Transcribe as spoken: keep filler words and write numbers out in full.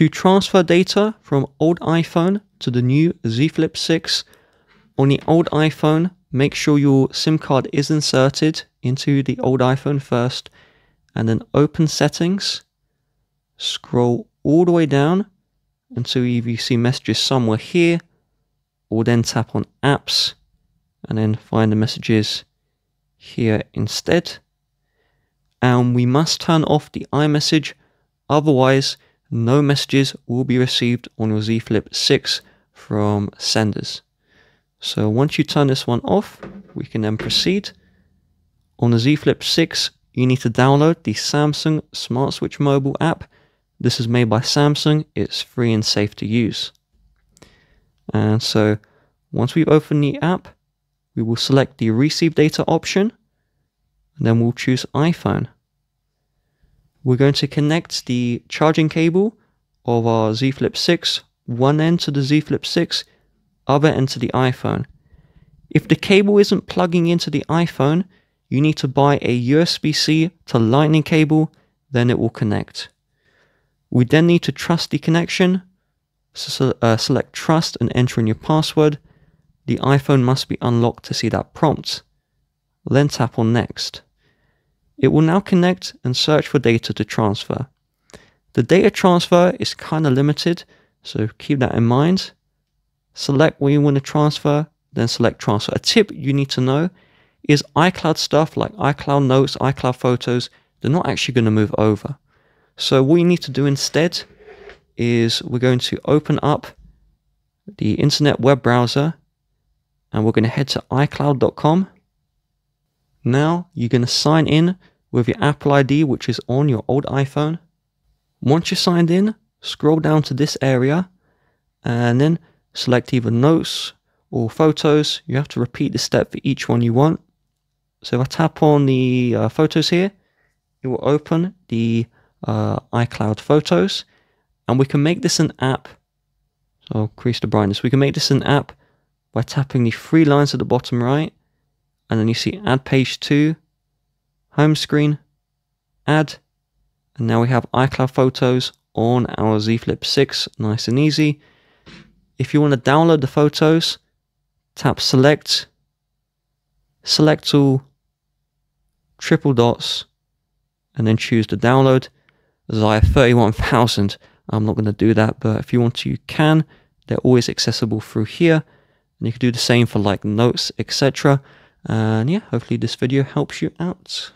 To transfer data from old iPhone to the new Z Flip six, on the old iPhone, make sure your SIM card is inserted into the old iPhone first, and then open settings, scroll all the way down until you see messages somewhere here, or then tap on apps and then find the messages here instead. And we must turn off the iMessage, otherwise no messages will be received on your Z Flip six from senders. So once you turn this one off, we can then proceed. On the Z Flip six, you need to download the Samsung Smart Switch Mobile app. This is made by Samsung, it's free and safe to use. And so once we've opened the app, we will select the receive data option, and then we'll choose iPhone. We're going to connect the charging cable of our Z Flip six, one end to the Z Flip six, other end to the iPhone. If the cable isn't plugging into the iPhone, you need to buy a U S B C to Lightning cable, then it will connect. We then need to trust the connection, so uh, select trust and enter in your password. The iPhone must be unlocked to see that prompt. Then tap on next. It will now connect and search for data to transfer. The data transfer is kind of limited, so keep that in mind. Select where you want to transfer, then select transfer. A tip you need to know is iCloud stuff like iCloud notes, iCloud photos, they're not actually going to move over. So what you need to do instead is we're going to open up the internet web browser and we're going to head to iCloud dot com. Now you're going to sign in with your Apple I D, which is on your old iPhone. Once you're signed in, scroll down to this area and then select either notes or photos. You have to repeat this step for each one you want. So if I tap on the uh, photos here, it will open the uh, iCloud photos, and we can make this an app. So I'll increase the brightness. We can make this an app by tapping the three lines at the bottom right. And then you see add page to, home screen, add. And now we have iCloud photos on our Z Flip six, nice and easy. If you want to download the photos, tap select, select all, triple dots, and then choose the download. As I have thirty-one thousand, I'm not going to do that, but if you want to, you can. They're always accessible through here. And you can do the same for like notes, et cetera. And yeah, hopefully this video helps you out.